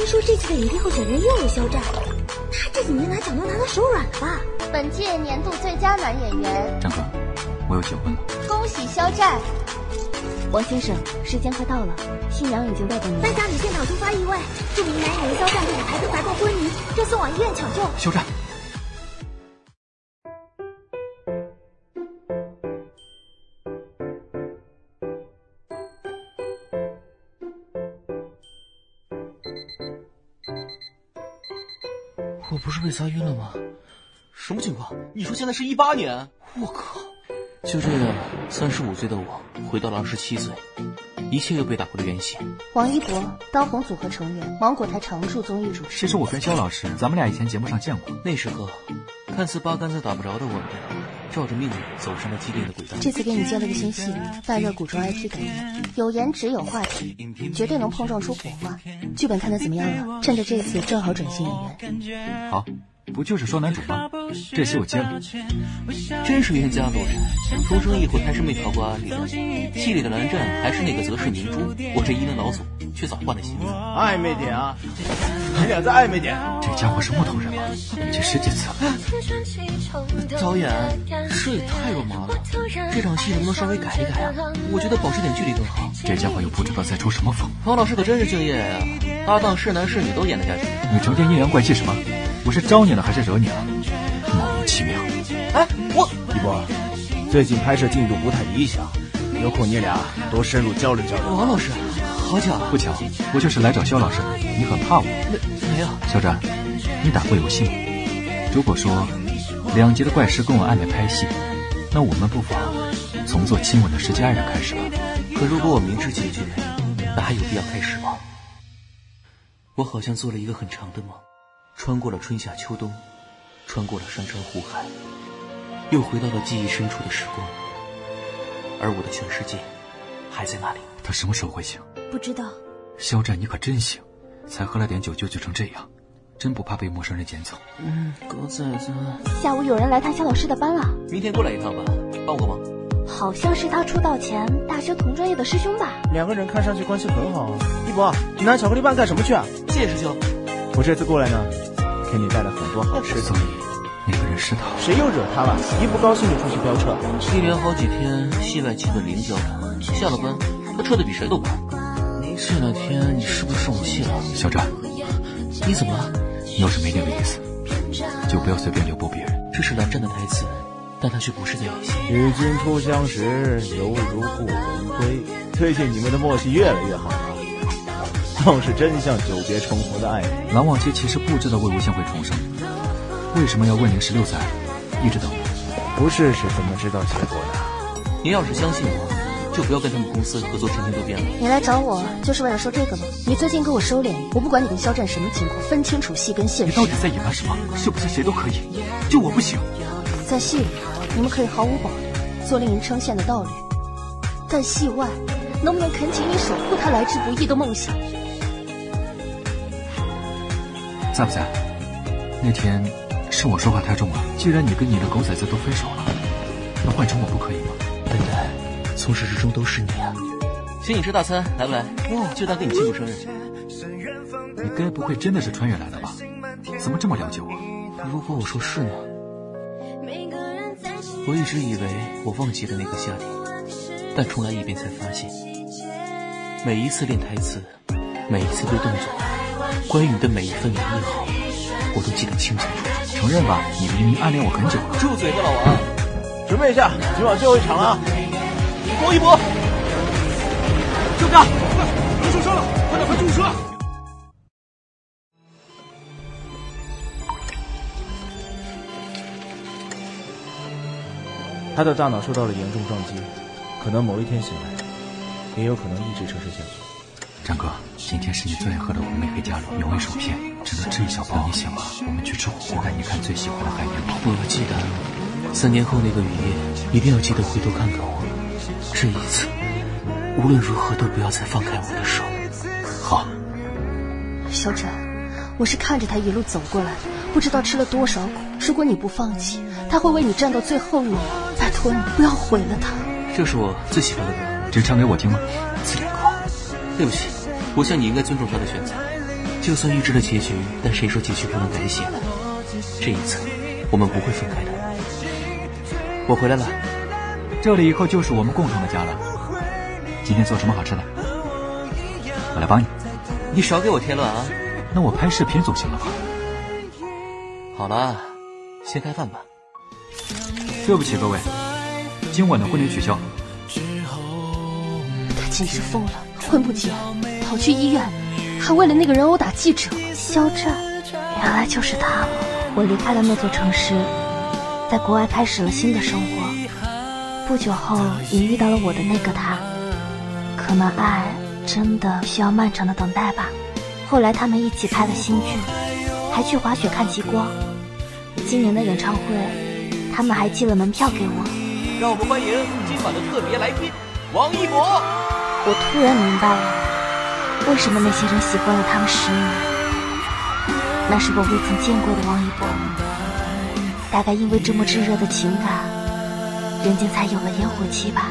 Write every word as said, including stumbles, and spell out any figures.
听说这次的影帝候选人又有肖战，他这几年拿奖都拿到手软了吧？本届年度最佳男演员。长官，我又结婚了。恭喜肖战。王先生，时间快到了，新娘已经在等您。颁奖礼现场突发意外，著名男演员肖战被舞台的怀抱昏迷，被送往医院抢救。肖战。 我不是被砸晕了吗？什么情况？你说现在是一八年？我靠！就这样，三十五岁的我回到了二十七岁，一切又被打回了原形。王一博，当红组合成员，芒果台常驻综艺主持。其实我跟肖老师，咱们俩以前节目上见过。那时候，看似八竿子打不着的我们，照着命运走上了既定的轨道。这次给你接了个新戏，大热古装 I P 改编，有颜值有话题，绝对能碰撞出火花。 剧本看得怎么样了？趁着这次正好转型演员。好，不就是双男主吗？这戏我接了。真是冤家路窄，重生以后还是没逃过安利。戏里的蓝湛还是那个择世明珠，我这伊能老祖却早换了心思。暧昧点啊！你俩在暧昧点？这家伙是木头人吗？这十几次了。导演，这也太肉麻了。这场戏能不能稍微改一改啊？我觉得保持点距离更好。这家伙又不知道在出什么风。王老师可真是敬业呀、啊！ 搭档是男是女都演得下去，你成天阴阳怪气什么？我是招你了还是惹你了？莫名其妙。哎，我一博，最近拍摄进度不太理想，有空你俩多深入交流交流。王老师，好巧，不巧，我就是来找肖老师。你很怕我？没没有。肖战，你打过游戏吗？如果说两集的怪师跟我暧昧拍戏，那我们不妨从做亲吻的十七爱人开始吧。可如果我明知结局，那还有必要开始吗？ 我好像做了一个很长的梦，穿过了春夏秋冬，穿过了山川湖海，又回到了记忆深处的时光。而我的全世界，还在那里。他什么时候会醒？不知道。肖战，你可真行，才喝了点酒就醉成这样，真不怕被陌生人捡走。嗯，狗仔子。下午有人来探肖老师的班了，明天过来一趟吧，帮我个忙。 好像是他出道前大学同专业的师兄吧，两个人看上去关系很好啊。一博，你拿巧克力棒干什么去啊？谢谢师兄，我这次过来呢，给你带了很多好吃的。所以那个人是他，谁又惹他了？一不高兴就出去飙车。一连好几天戏外气的零交流，下了班他撤的比谁都快。这两天你是不是上我戏了？小张，你怎么了？你要是没那个意思，就不要随便撩拨别人。这是蓝湛的台词。 但他却不是在演戏。与君初相识，犹如故人归。最近你们的默契越来越好了，倒是真像久别重逢的爱人。蓝忘机其实不知道魏无羡会重生，为什么要问您十六载，一直等我？不试试怎么知道结果呢？您要是相信我，就不要跟他们公司合作，天天都变了。你来找我就是为了说这个吗？你最近给我收敛，我不管你跟肖战什么情况，分清楚戏跟现实。你到底在隐瞒什么？是不是谁都可以，就我不行？ 在戏里，你们可以毫无保留做令人称羡的道侣；在戏外，能不能恳请你守护他来之不易的梦想？在不在？那天是我说话太重了。既然你跟你的狗崽子都分手了，那换成我不可以吗？笨蛋，从始至终都是你啊！请你吃大餐，来不来？哦，就当给你庆祝生日。你该不会真的是穿越来的吧？怎么这么了解我？如果我说是呢？ 我一直以为我忘记了那个夏天，但重来一遍才发现，每一次练台词，每一次对动作，关于你的每一分每一毫，我都记得清清楚楚。承认吧，你明明暗恋我很久了。住嘴吧，老王！准备一下，今晚最后一场了。王一博，校长，快，别受伤了，快点快救护车！ 他的大脑受到了严重撞击，可能某一天醒来，也有可能一直沉睡下去。张哥，今天是你最爱喝的红莓黑加仑原味薯片，只能吃一小包。你醒了，我们去吃火锅，看一看最喜欢的海绵宝宝。我记得三年后那个雨夜，一定要记得回头看看我。这一次，无论如何都不要再放开我的手。好。小展，我是看着他一路走过来，不知道吃了多少苦。如果你不放弃，他会为你站到最后一秒。 拜托你不要毁了他。这是我最喜欢的歌，只唱给我听吗？自恋狂。对不起，我想你应该尊重他的选择。就算预知了结局，但谁说结局不能改写呢？这一次，我们不会分开的。我回来了，这里以后就是我们共同的家了。今天做什么好吃的？我来帮你。你少给我添乱啊！那我拍视频总行了吧？好了，先开饭吧。对不起各位，今晚的婚礼取消。他简直疯了，婚不结，跑去医院。 还为了那个人殴打记者，肖战，原来就是他。我离开了那座城市，在国外开始了新的生活。不久后，也遇到了我的那个他。可能爱真的需要漫长的等待吧。后来他们一起拍了新剧，还去滑雪看极光。今年的演唱会，他们还寄了门票给我。让我们欢迎今晚的特别来宾，王一博。我突然明白了。 为什么那些人喜欢了他们十年？那是我未曾见过的王一博。大概因为这么炙热的情感，人间才有了烟火气吧。